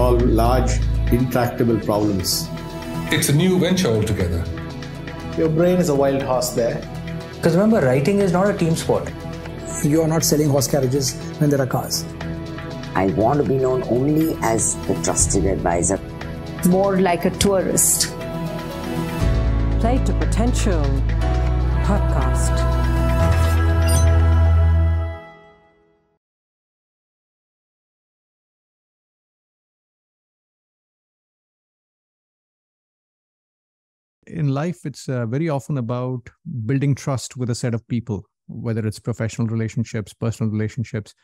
solve large, intractable problems. It's a new venture altogether. Your brain is a wild horse there. Because remember, writing is not a team sport. You are not selling horse carriages when there are cars. I want to be known only as a trusted advisor. More like a tourist. Play to Potential Podcast. In life, it's very often about building trust with a set of people, whether it's professional relationships, personal relationships.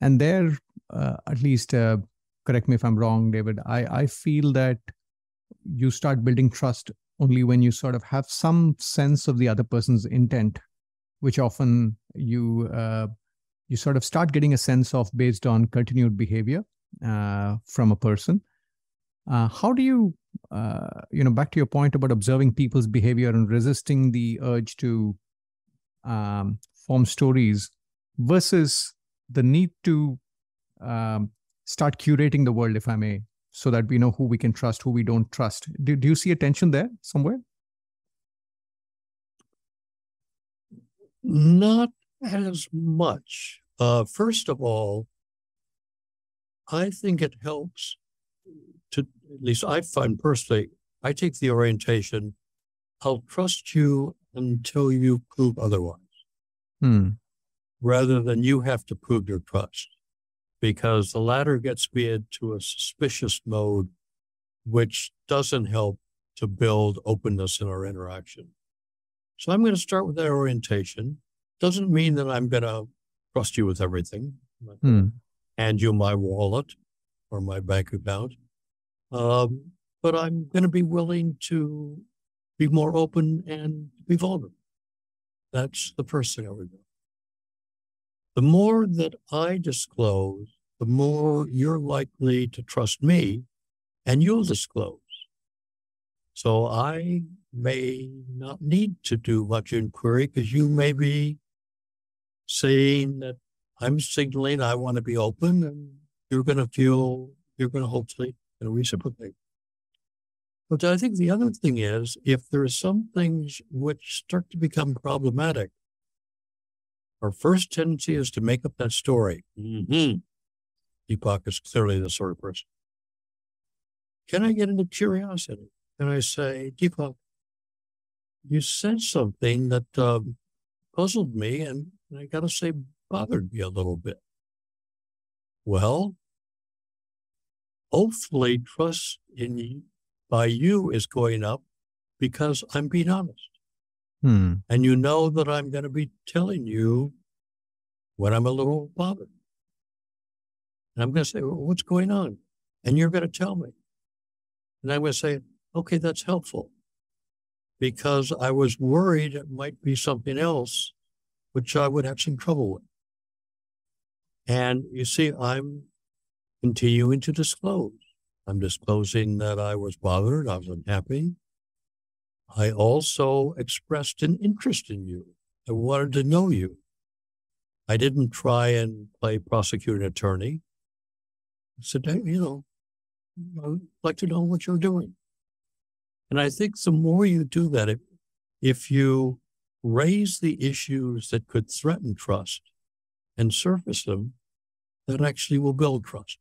And there, at least, correct me if I'm wrong, David, I feel that you start building trust only when you sort of have some sense of the other person's intent, which often you sort of start getting a sense of based on continued behavior from a person. How do you, back to your point about observing people's behavior and resisting the urge to form stories versus the need to start curating the world, if I may, so that we know who we can trust, who we don't trust. Do you see a tension there somewhere? Not as much. First of all, I think it helps to, at least I find personally, I take the orientation, I'll trust you until you prove otherwise, rather than you have to prove your trust, because the latter gets me into a suspicious mode, which doesn't help to build openness in our interaction. So I'm going to start with that orientation. Doesn't mean that I'm going to trust you with everything, hand you my wallet or my bank account. But I'm going to be willing to be more open and be vulnerable. That's the first thing I would do. The more that I disclose, the more you're likely to trust me and you'll disclose. So I may not need to do much inquiry because you may be saying that I'm signaling I want to be open and you're going to hopefully reciprocate. But I think the other thing is, if there are some things which start to become problematic, our first tendency is to make up that story. Deepak is clearly the sort of person. Can I get into curiosity? Can I say, Deepak, you said something that puzzled me and I got to say bothered me a little bit. Well, hopefully trust in you, by you is going up because I'm being honest. And you know that I'm going to be telling you when I'm a little bothered. And I'm going to say, well, what's going on? And you're going to tell me. And I'm going to say, okay, that's helpful. Because I was worried it might be something else, which I would have some trouble with. And you see, I'm continuing to disclose. I'm disclosing that I was bothered, I was unhappy. I also expressed an interest in you. I wanted to know you. I didn't try and play prosecuting attorney. I said, I'd like to know what you're doing. And I think the more you do that, if you raise the issues that could threaten trust and surface them, that actually will build trust.